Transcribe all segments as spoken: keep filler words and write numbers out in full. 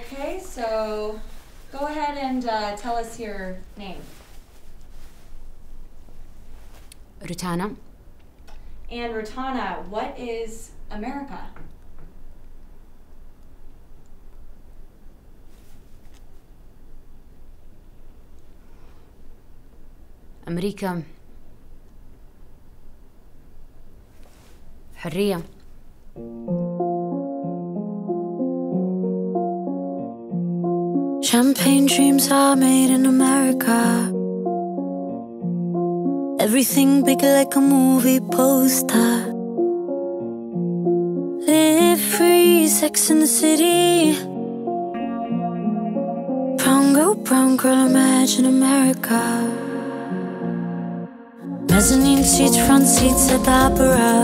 Okay, so go ahead and uh, tell us your name. Rotana. And Rotana, what is America? America. Freedom. Champagne dreams are made in America. Everything big like a movie poster. Live free, sex in the city. Brown girl, brown girl, imagine America. Mezzanine seats, front seats at the opera.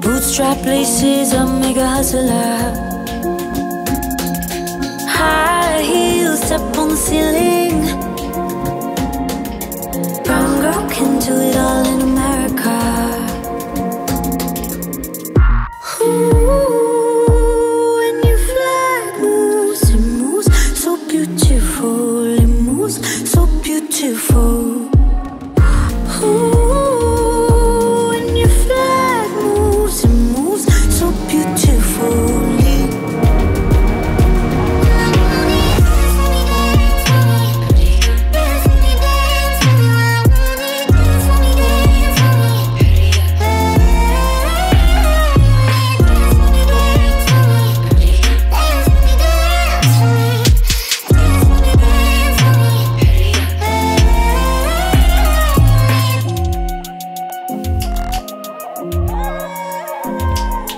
Bootstrap laces, a mega hustler. High heels, step on the ceiling. Brown girl can do it all in America. Ooh, when you fly, moves, it moves so beautiful, it moves so beautiful. Ooh, when you fly, moves, it moves so beautiful.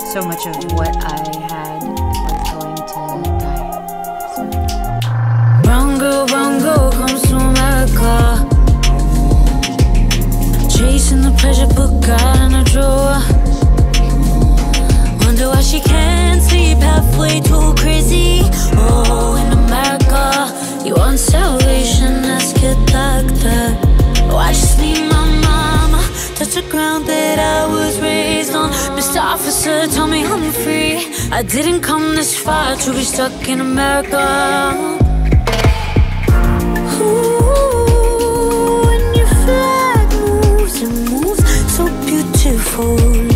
So much of what I had was going to die. Brown girl, brown girl comes to America. Chasing the pleasure book out in a drawer. Wonder why she can't sleep, halfway too crazy. Oh, in America, you want salvation, ask your doctor. Oh, I just need my mama, touch the ground that I was raised on. Mister Officer, told me I'm free. I didn't come this far to be stuck in America. Ooh, when your flag moves, it moves so beautifully.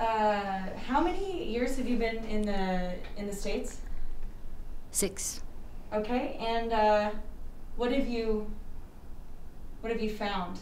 Uh, how many years have you been in the in the States? Six. Okay, and uh, what have you what have you found?